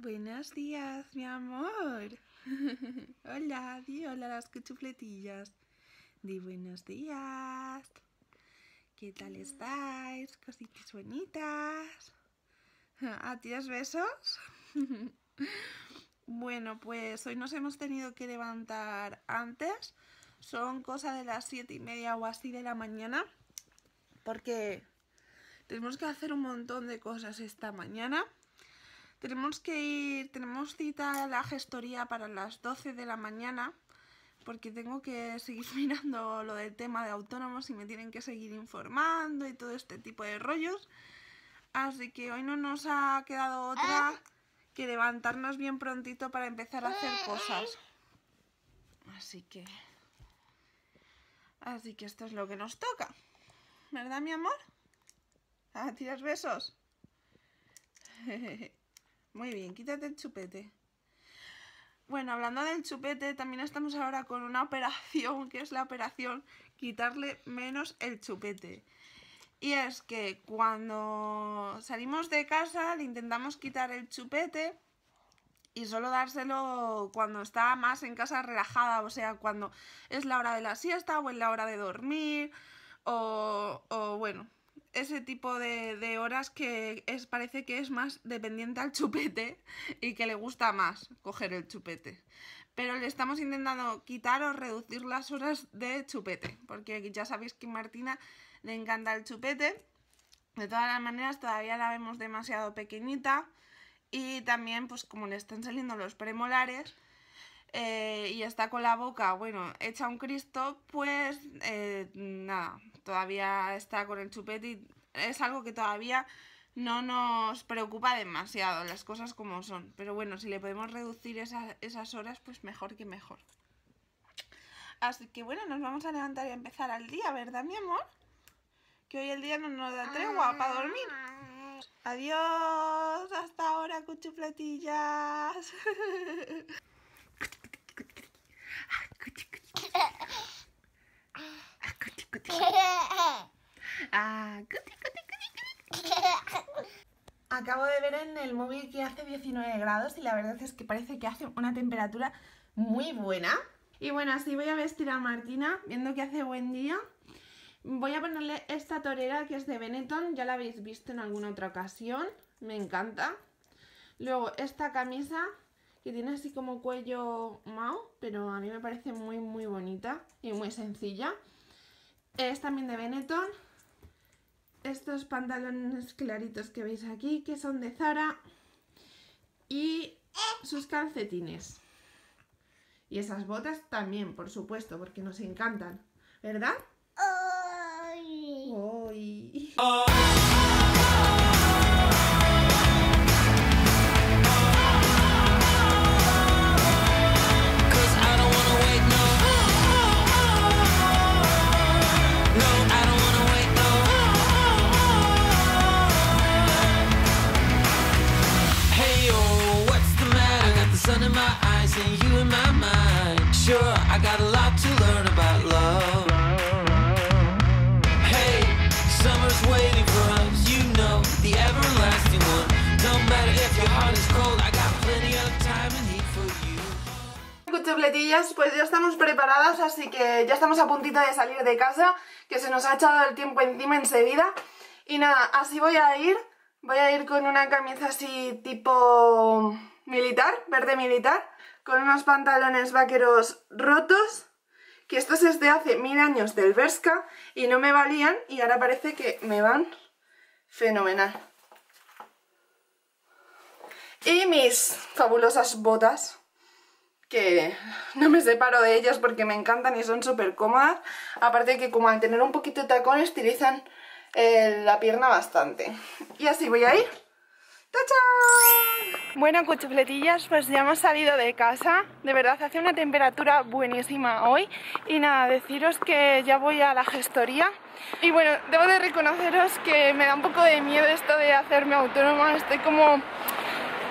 Buenos días, mi amor. Hola, di hola a las cuchufletillas. Di buenos días. ¿Qué tal estáis? Cositas bonitas. ¿A ti os besos? Bueno, pues hoy nos hemos tenido que levantar antes. Son cosa de las 7:30 o así de la mañana. Porque tenemos que hacer un montón de cosas esta mañana. Tenemos que ir, tenemos cita a la gestoría para las 12 de la mañana. Porque tengo que seguir mirando lo del tema de autónomos y me tienen que seguir informando y todo este tipo de rollos. Así que hoy no nos ha quedado otra que levantarnos bien prontito para empezar a hacer cosas. Así que esto es lo que nos toca. ¿Verdad, mi amor? ¿A tirar besos? Muy bien, quítate el chupete. Bueno, hablando del chupete, también estamos ahora con una operación, que es la operación quitarle menos el chupete. Y es que cuando salimos de casa le intentamos quitar el chupete y solo dárselo cuando está más en casa relajada, o sea, cuando es la hora de la siesta o es la hora de dormir o bueno, ese tipo de horas que es, parece que es más dependiente al chupete y que le gusta más coger el chupete. Pero le estamos intentando quitar o reducir las horas de chupete, porque ya sabéis que Martina le encanta el chupete. De todas las maneras todavía la vemos demasiado pequeñita y también pues como le están saliendo los premolares y está con la boca, bueno, hecha un Cristo, pues nada, todavía está con el chupete y es algo que todavía no nos preocupa demasiado, las cosas como son. Pero bueno, si le podemos reducir esas horas, pues mejor que mejor. Así que bueno, nos vamos a levantar y a empezar al día, ¿verdad, mi amor? Que hoy el día no nos da tregua para dormir. Adiós, hasta ahora, cuchufletillas. Acabo de ver en el móvil que hace 19 grados y la verdad es que parece que hace una temperatura muy buena. Y bueno, así voy a vestir a Martina, viendo que hace buen día. Voy a ponerle esta torera que es de Benetton, ya la habéis visto en alguna otra ocasión, me encanta. Luego esta camisa que tiene así como cuello mao, pero a mí me parece muy muy bonita y muy sencilla. Es también de Benetton. Estos pantalones claritos que veis aquí, que son de Zara. Y sus calcetines. Y esas botas también, por supuesto, porque nos encantan, ¿verdad? Hoy. Cuchufletillas, pues ya estamos preparadas, así que ya estamos a puntito de salir de casa, que se nos ha echado el tiempo encima enseguida. Y nada, así voy a ir con una camisa así tipo militar, verde militar, con unos pantalones vaqueros rotos, que estos es de hace 1000 años del Berska y no me valían y ahora parece que me van fenomenal. Y mis fabulosas botas, que no me separo de ellas porque me encantan y son súper cómodas. Aparte que como al tener un poquito de tacón estilizan la pierna bastante. Y así voy a ir. ¡Tachán! Bueno, cuchufletillas, pues ya hemos salido de casa. De verdad hace una temperatura buenísima hoy. Y nada, deciros que ya voy a la gestoría. Y bueno, debo de reconoceros que me da un poco de miedo esto de hacerme autónoma. Estoy como,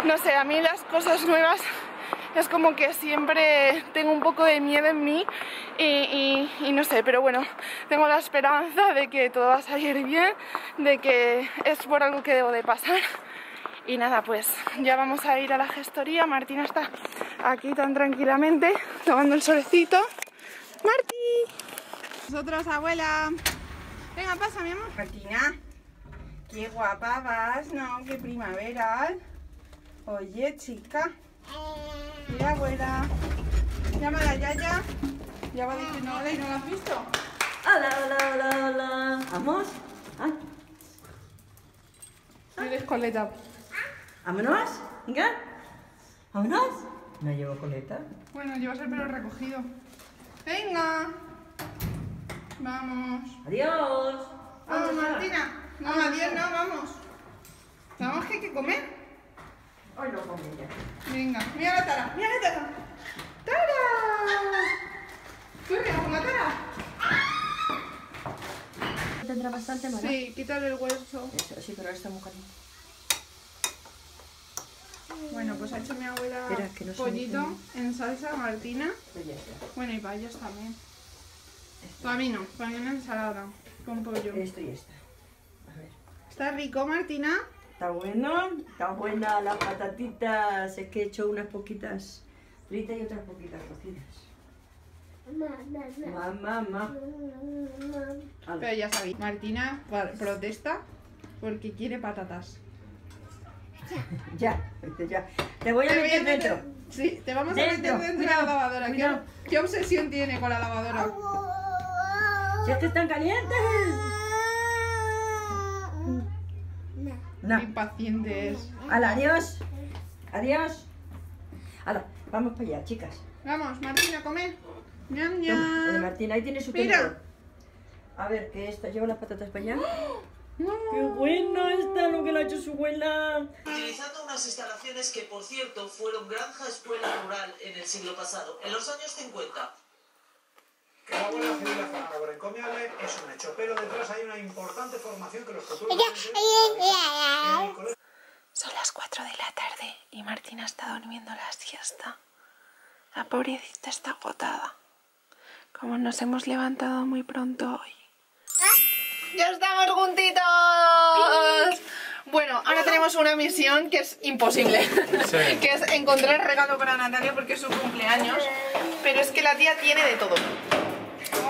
no sé, a mí las cosas nuevas es como que siempre tengo un poco de miedo en mí y no sé, pero bueno, tengo la esperanza de que todo va a salir bien, de que es por algo que debo de pasar Y nada, pues ya vamos a ir a la gestoría. Martina está aquí tan tranquilamente tomando el solecito. ¡Marti! Nosotros, abuela. Venga, pasa, mi amor. Martina, qué guapa vas, ¿no? Qué primaveral. Oye, chica. Mira, abuela. Llama a la Yaya. Ya va diciendo hola y no la has visto. Hola, hola, hola, hola. ¿Vamos? Ay. ¿Tienes coleta? ¿Vámonos? Venga. ¿Vámonos? No llevo coleta. Bueno, llevas el pelo recogido. Venga. Vamos. Adiós. Vamos, Martina. No, adiós, no, vamos. Vamos, que hay que comer. Hoy lo come ya. Venga, mira la Tara, mira la Tara. ¡Tara! ¡Corre, con la Tara! Tendrá bastante mal. Sí, quítale el hueso. Eso, sí, pero esta mujer. Bueno, pues ha hecho mi abuela pollito en salsa, Martina. Bueno, y payas también. Para mí no, para mí una ensalada con pollo. Esto y esta. A ver. ¿Está rico, Martina? Está bueno, está buena las patatitas. Es que he hecho unas poquitas fritas y otras poquitas cocidas. Mamá. Pero ya sabéis, Martina protesta porque quiere patatas. Ya. Te voy a meter dentro. Sí, te vamos a meter dentro de la lavadora. ¿Qué obsesión tiene con la lavadora? ¡Ya que están calientes! No. Impaciente es. ¡Hala, adiós! ¡Adiós! ¡Hala, vamos para allá, chicas! Vamos, Martina, a comer. ¡Niam, niam! Oye, Martina, ahí tiene su pelo. A ver, ¿qué es esto? ¿Llevo las patatas para allá? No. ¡Qué bueno está lo que le ha hecho su abuela! Utilizando unas instalaciones que, por cierto, fueron granja escuela rural en el siglo pasado, en los años 50. Que la abuela civil la falta por encomiable es un hecho, pero detrás hay una importante formación que los futuros... Son las 4 de la tarde y Martina está durmiendo la siesta. La pobrecita está agotada. Como nos hemos levantado muy pronto hoy. ¡Ya estamos juntitos! Bueno, ahora tenemos una misión que es imposible. Sí. Que es encontrar regalo para Natalia porque es su cumpleaños. Pero es que la tía tiene de todo.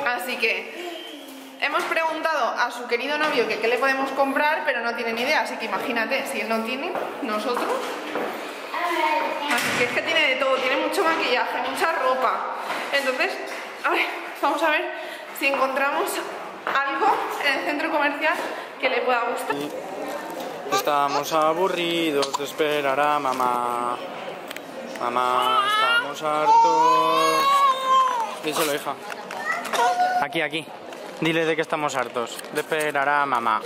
Así que hemos preguntado a su querido novio que qué le podemos comprar, pero no tiene ni idea. Así que imagínate, si él no tiene, nosotros. Así que es que tiene de todo, tiene mucho maquillaje, mucha ropa. Entonces, a ver, vamos a ver si encontramos algo en el centro comercial que le pueda gustar. Estamos aburridos de esperar a mamá. Mamá, estamos hartos. Díselo, hija. Aquí. Dile de que estamos hartos. De esperar a mamá.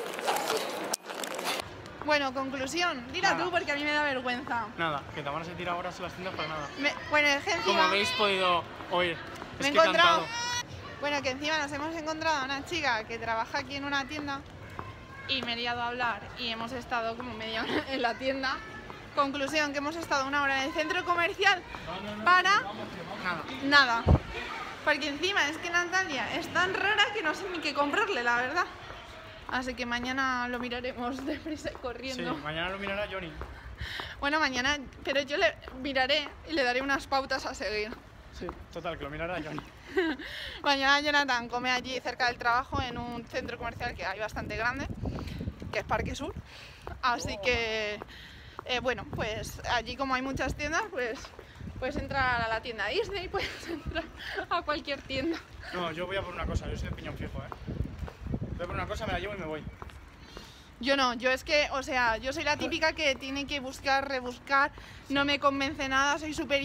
Bueno, conclusión. Dila tú porque a mí me da vergüenza. Nada, que te van a sentir ahora en las tiendas para nada. Bueno, es que encima... Como habéis podido oír, es que he cantado. Bueno, que encima nos hemos encontrado a una chica que trabaja aquí en una tienda y me he liado a hablar y hemos estado como media hora en la tienda. Conclusión, que hemos estado una hora en el centro comercial para... Nada. Porque encima es que Natalia es tan rara que no sé ni qué comprarle, la verdad. Así que mañana lo miraremos deprisa y corriendo. Sí, mañana lo mirará Johnny. Bueno, mañana, pero yo le miraré y le daré unas pautas a seguir. Sí, total, que lo mirará Johnny. Mañana Jonathan come allí cerca del trabajo en un centro comercial que hay bastante grande, que es Parque Sur. Así que, bueno, pues allí como hay muchas tiendas, pues... Puedes entrar a la tienda Disney, puedes entrar a cualquier tienda. No, yo voy a por una cosa, yo soy de piñón fijo, ¿eh? Voy a por una cosa, me la llevo y me voy. Yo no, yo es que, o sea, yo soy la típica que tiene que buscar, rebuscar, sí. No me convence nada, soy súper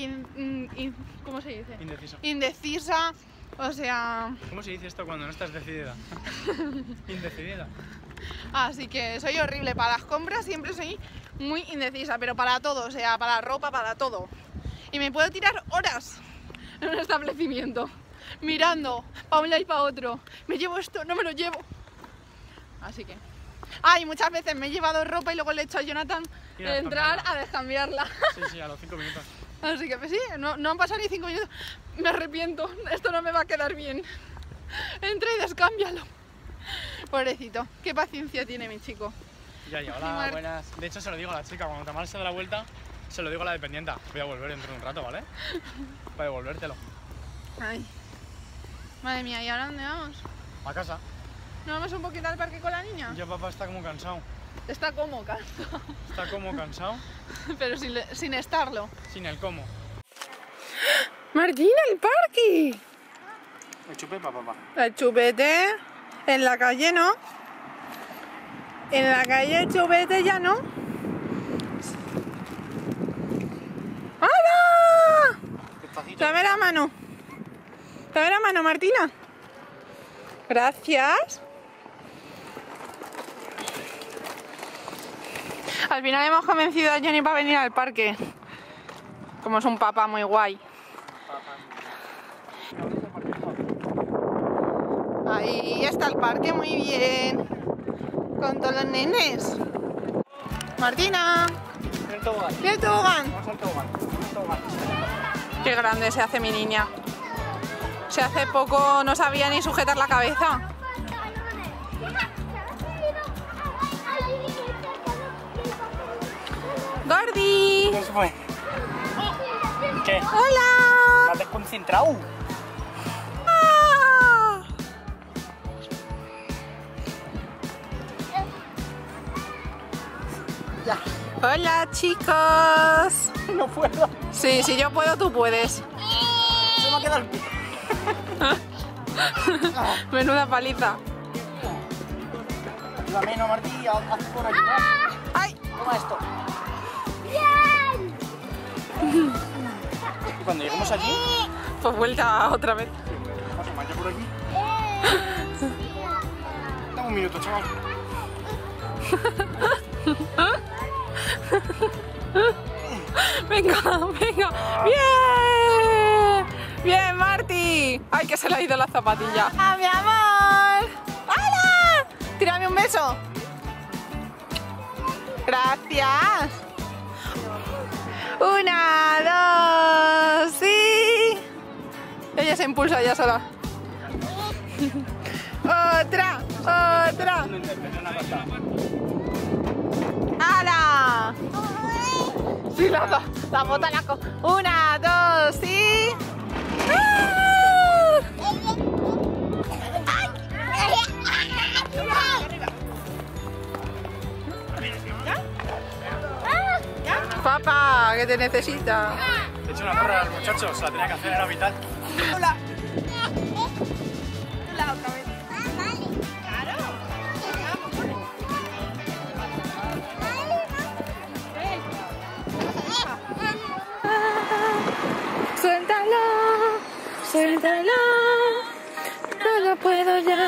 ¿cómo se dice? Indecisa, o sea... ¿Cómo se dice esto cuando no estás decidida? Indecidida. Así que soy horrible, para las compras siempre soy muy indecisa, pero para todo, o sea, para ropa, para todo. Y me puedo tirar horas en un establecimiento, mirando para un lado y para otro. Me llevo esto, no me lo llevo. Así que... Ah, y muchas veces me he llevado ropa y luego le he hecho a Jonathan entrar a descambiarla. Sí, a los 5 minutos. Así que pues sí, no han pasado ni 5 minutos. Me arrepiento, esto no me va a quedar bien. Entra y descámbialo. Pobrecito, qué paciencia tiene mi chico. Yari, hola, buenas. De hecho, se lo digo a la chica, cuando Tamara se da la vuelta, se lo digo a la dependienta. Voy a volver dentro de un rato, ¿vale? Para devolvértelo. Ay. Madre mía, ¿y ahora dónde vamos? A casa. ¿No vamos un poquito al parque con la niña? Ya papá está como cansado. Está como cansado. Está como cansado. Pero sin estarlo. Sin el cómo. Martina, el parque. El chupeta, papá. El chupete. En la calle no. En la calle el chupete ya no. ¡Hala! Dame la mano. Dame la mano, Martina. Gracias. Al final hemos convencido a Johnny para venir al parque. Como es un papá muy guay. Ahí está el parque, muy bien. Con todos los nenes. Martina. Mira el tobogán. Mira el tobogán. Vamos al tobogán. Qué grande se hace mi niña. Se hace poco no sabía ni sujetar la cabeza. ¡Gordi! ¿Qué fue? ¿Qué? ¡Hola! ¿Estás concentrado? ¡Ah! Ya. ¡Hola, chicos! No puedo. Sí, si yo puedo, tú puedes. Se me ha quedado el pito. Menuda paliza. La menos, Martí, haz por aquí. ¡Ay! Toma esto. ¡Bien! Cuando lleguemos aquí, pues vuelta otra vez. Vamos a marchar por aquí. Dame un minuto, chaval. Venga, venga. ¡Bien! ¡Bien, Marti! ¡Ay, que se le ha ido la zapatilla! ¡Ah, mi amor! ¡Hola! ¡Tírame un beso! ¡Gracias! ¡Una, dos, sí! Ella se impulsa ya sola. ¡Otra! ¡Otra! ¡Hala! Sí, la bota la co... ¡Una, dos, sí! ¡Ah! Papá, que te necesita. He hecho una porra a los muchachos, la tenía que hacer, era vital. Hola. Hola, otra vez. Ah, vale. Claro. Vamos. Suéltalo. Suéltalo. No lo puedo ya.